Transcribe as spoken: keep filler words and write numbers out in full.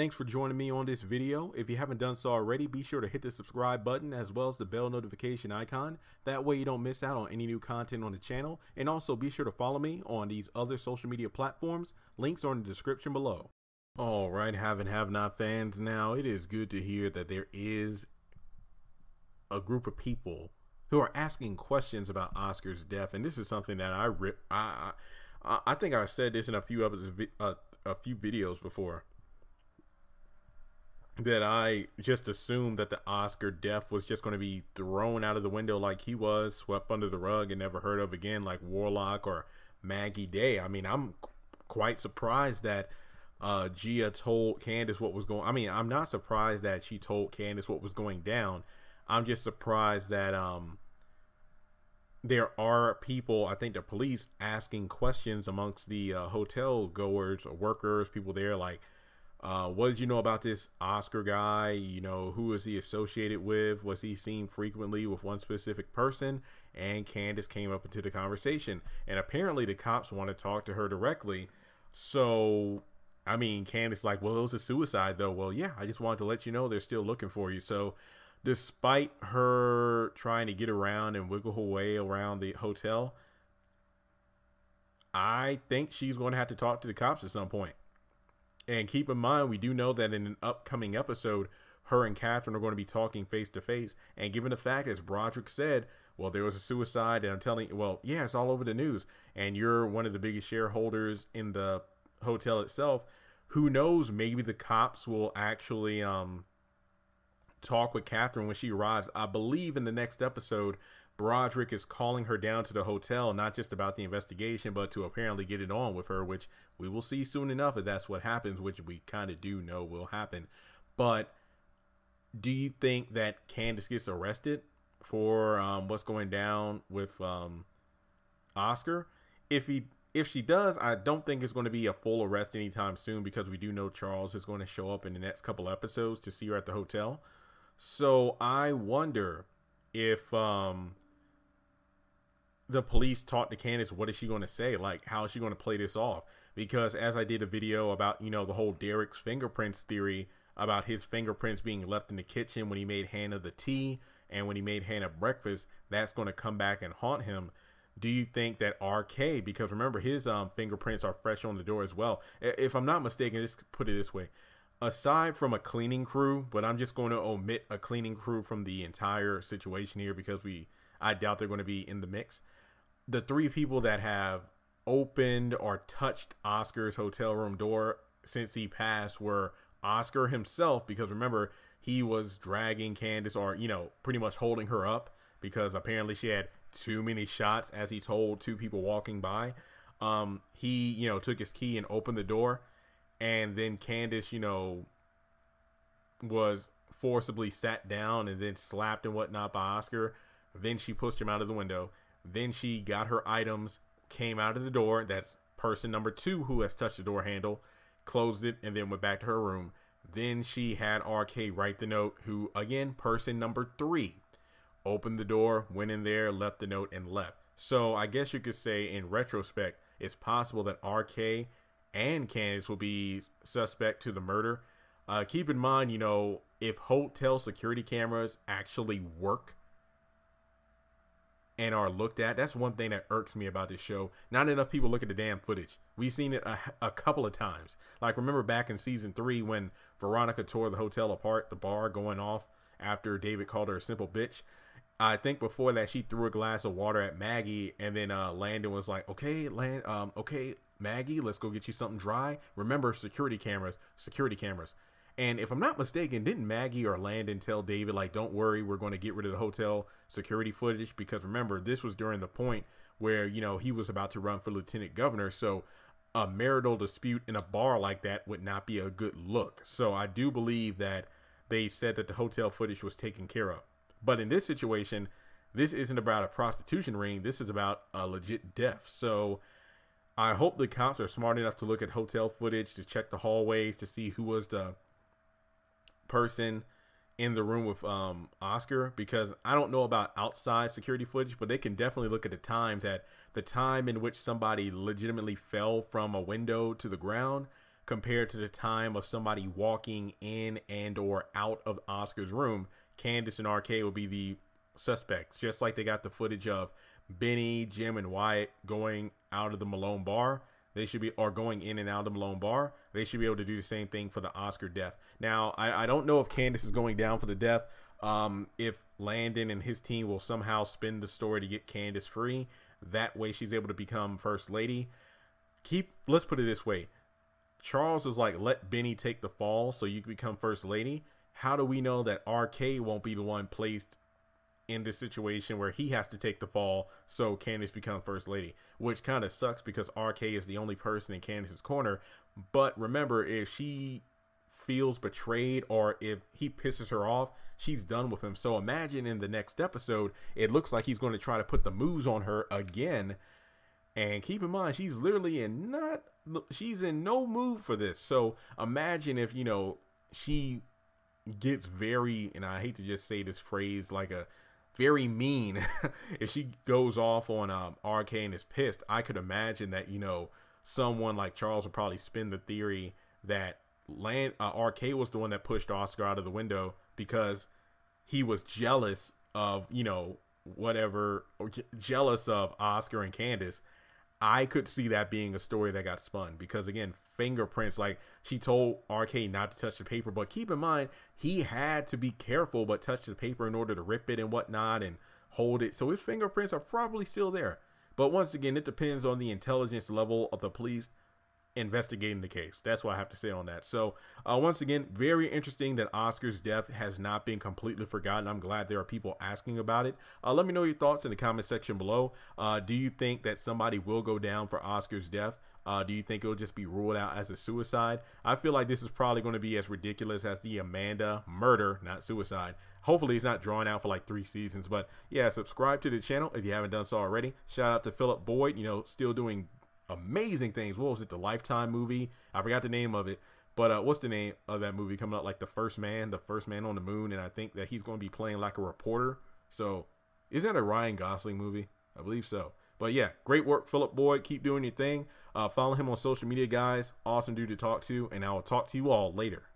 Thanks for joining me on this video. If you haven't done so already, be sure to hit the subscribe button as well as the bell notification icon. That way you don't miss out on any new content on the channel. And also be sure to follow me on these other social media platforms. Links are in the description below. All right, have and have not fans. Now, it is good to hear that there is a group of people who are asking questions about Oscar's death. And this is something that I rip. I, I, I think I said this in a few episodes, uh, a few videos before, that I just assumed that the Oscar death was just going to be thrown out of the window like he was, swept under the rug and never heard of again, like Warlock or Maggie Day. I mean, I'm quite surprised that uh, Gia told Candace what was going, I mean, I'm not surprised that she told Candace what was going down. I'm just surprised that um, there are people, I think the police, asking questions amongst the uh, hotel goers or workers, people there, like, Uh, what did you know about this Oscar guy? You know, who is he associated with? Was he seen frequently with one specific person? And Candace came up into the conversation, and apparently the cops want to talk to her directly. So, I mean, Candace like, well, it was a suicide though. Well, yeah, I just wanted to let you know they're still looking for you. So despite her trying to get around and wiggle her way around the hotel, I think she's going to have to talk to the cops at some point. And keep in mind, we do know that in an upcoming episode, her and Katheryn are going to be talking face to face. And given the fact, as Broderick said, well, there was a suicide, and I'm telling you, well, yeah, it's all over the news. And you're one of the biggest shareholders in the hotel itself. Who knows? Maybe the cops will actually um, talk with Katheryn when she arrives. I believe in the next episode, Broderick is calling her down to the hotel, not just about the investigation, but to apparently get it on with her, which we will see soon enough if that's what happens, which we kind of do know will happen. But do you think that Candace gets arrested for um, what's going down with um, Oscar? If he, if she does, I don't think it's going to be a full arrest anytime soon, because we do know Charles is going to show up in the next couple episodes to see her at the hotel. So I wonder if um, the police talk to Candace, what is she going to say? Like, how is she going to play this off? Because as I did a video about, you know, the whole Derek's fingerprints theory, about his fingerprints being left in the kitchen when he made Hannah the tea and when he made Hannah breakfast, that's going to come back and haunt him. Do you think that R K, because remember his um, fingerprints are fresh on the door as well. If I'm not mistaken, just put it this way, aside from a cleaning crew, but I'm just going to omit a cleaning crew from the entire situation here, because we, I doubt they're going to be in the mix. The three people that have opened or touched Oscar's hotel room door since he passed were Oscar himself, because remember, he was dragging Candace, or, you know, pretty much holding her up, because apparently she had too many shots, as he told two people walking by. Um, he, you know, took his key and opened the door, and then Candace, you know, was forcibly sat down and then slapped and whatnot by Oscar. Then she pushed him out of the window. Then she got her items, came out of the door. That's person number two who has touched the door handle, closed it, and then went back to her room. Then she had R K write the note, who, again, person number three, opened the door, went in there, left the note, and left. So I guess you could say, in retrospect, it's possible that R K and Candace will be suspect to the murder. Uh, keep in mind, you know, if hotel security cameras actually work and are looked at. That's one thing that irks me about this show. Not enough people look at the damn footage. We've seen it a, a couple of times. Like, remember back in season three when Veronica tore the hotel apart, the bar going off after David called her a simple bitch. I think before that, she threw a glass of water at Maggie, and then uh, Landon was like, okay, Land, um, okay, Maggie, let's go get you something dry. Remember, security cameras, security cameras. And if I'm not mistaken, didn't Maggie or Landon tell David, like, don't worry, we're going to get rid of the hotel security footage? Because remember, this was during the point where, you know, he was about to run for lieutenant governor. So a marital dispute in a bar like that would not be a good look. So I do believe that they said that the hotel footage was taken care of. But in this situation, this isn't about a prostitution ring. This is about a legit death. So I hope the cops are smart enough to look at hotel footage, to check the hallways, to see who was the person in the room with um Oscar, because I don't know about outside security footage, but they can definitely look at the times, at the time in which somebody legitimately fell from a window to the ground, compared to the time of somebody walking in and or out of Oscar's room. Candace and R K will be the suspects, just like they got the footage of Benny, Jim, and Wyatt going out of the Malone bar. They should be, or going in and out of the Malone bar. They should be able to do the same thing for the Oscar death. Now, I, I don't know if Candace is going down for the death. Um, if Landon and his team will somehow spin the story to get Candace free, that way she's able to become first lady. Keep, let's put it this way. Charles is like, let Benny take the fall so you can become first lady. How do we know that R K won't be the one placed in this situation where he has to take the fall so Candace become first lady, which kind of sucks because R K is the only person in Candace's corner. But remember, if she feels betrayed or if he pisses her off, she's done with him. So imagine in the next episode, it looks like he's going to try to put the moves on her again. And keep in mind, she's literally in not, she's in no mood for this. So imagine if, you know, she gets very, and I hate to just say this phrase, like a very mean. If she goes off on um, R K and is pissed, I could imagine that, you know, someone like Charles would probably spin the theory that Land, uh, R K was the one that pushed Oscar out of the window because he was jealous of, you know, whatever, or jealous of Oscar and Candace. I could see that being a story that got spun because, again, fingerprints, like she told R K not to touch the paper, but keep in mind, he had to be careful, but touch the paper in order to rip it and whatnot and hold it. So his fingerprints are probably still there. But once again, it depends on the intelligence level of the police investigating the case. That's what I have to say on that. So uh, once again, very interesting that Oscar's death has not been completely forgotten. I'm glad there are people asking about it. Uh, let me know your thoughts in the comment section below. Uh, do you think that somebody will go down for Oscar's death? Uh, do you think it'll just be ruled out as a suicide? I feel like this is probably going to be as ridiculous as the Amanda murder, not suicide. Hopefully it's not drawn out for like three seasons, but yeah, subscribe to the channel if you haven't done so already. Shout out to Philip Boyd, you know, still doing amazing things. What was it, the Lifetime movie? I forgot the name of it, but uh what's the name of that movie coming up, like the first man the first man on the moon? And I think that he's going to be playing like a reporter. So is that a Ryan Gosling movie? I believe so. But yeah, great work, Philip Boyd. Keep doing your thing. Uh follow him on social media, guys. Awesome dude to talk to, and I will talk to you all later.